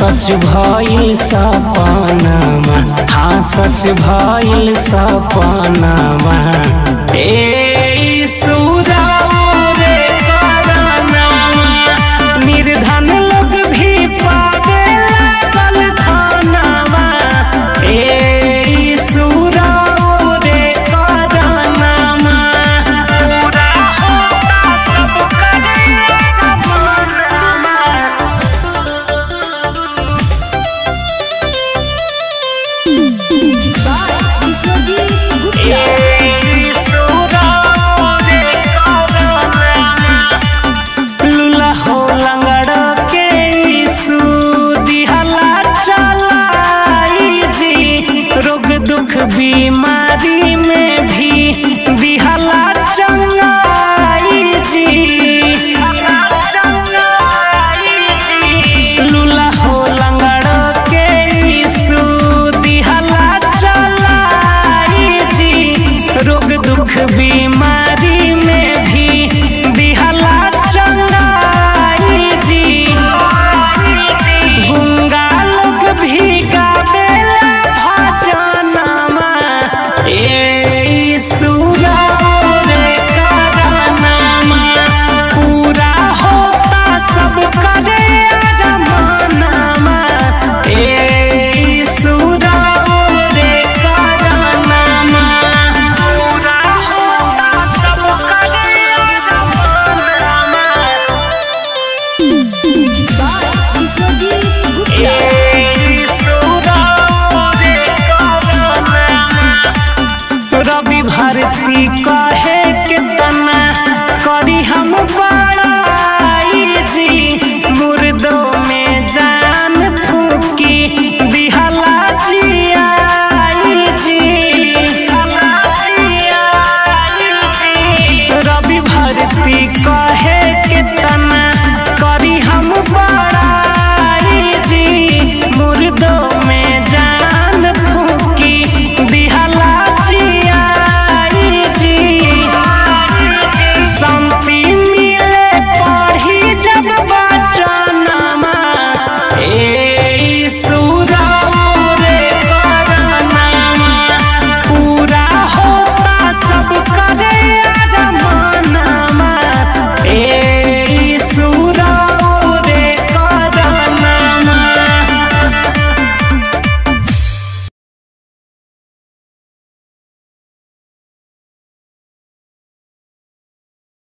सच भइल सपनामा, हाँ सच भइल सपनामा। ए सुरा रे करानामा, निर्धन लोग भी पावे लागल धनामा। ए सुरा रे करानामा, पूरा होता सब करानामा। लूला हो लंगड़ के ईसु दिहला चलाई जी, रोग दुख बीमारी में भी दिहला चंगाई जी। लूला हो लंगड़ के ईसु दिहला चलाई जी, रोग दुख बीमारी में भी दिहला चंगाई जी। गूंगा लोग भी गावेला भजनमा। ए सुरा रे करानामा, पूरा होता सब करे अरमानामा। ए सुरा रे करानामा, पूरा होता सब करे अरमानामा। ए सुरा रे करानामा, रवि भारती कहे कितना करी हम बड़ाई जी, मुर्दों में जान फूकी दिहला जियाई जी। रवि भारती कहे कितना करी हम बड़ाई